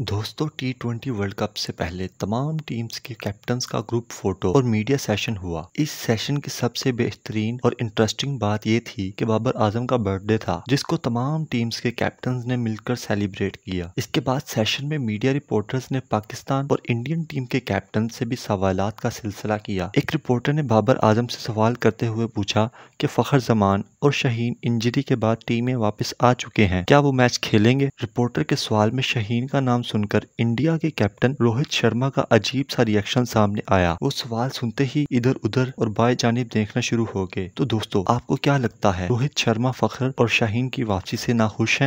दोस्तों T20 world cup से पहले तमाम टीम्स के कैप्टन्स का ग्रुप फोटो और मीडिया सेशन हुआ। इस सेशन की सबसे बेहतरीन और इंटरेस्टिंग बात यह थी कि बाबर आजम का बर्थडे था, जिसको तमाम टीम्स के कैप्टन्स ने मिलकर सेलिब्रेट किया। इसके बाद सेशन में मीडिया रिपोर्टर्स ने पाकिस्तान और इंडियन टीम के कैप्टन से भी सवालात का सिलसिला किया। एक रिपोर्टर ने बाबर आजम से सवाल करते हुए पूछा कि फखर जमान और शहीन इंजरी के बाद टीमें वापस आ चुके हैं, क्या वो मैच खेलेंगे? रिपोर्टर के सवाल में शहीन का नाम सुनकर इंडिया के कैप्टन रोहित शर्मा का अजीब सा रिएक्शन सामने आया। वो सवाल सुनते ही इधर उधर और बाएं जानिब देखना शुरू हो गए। तो दोस्तों, आपको क्या लगता है, रोहित शर्मा, फखर और शाहीन की वापसी से नाखुश हैं?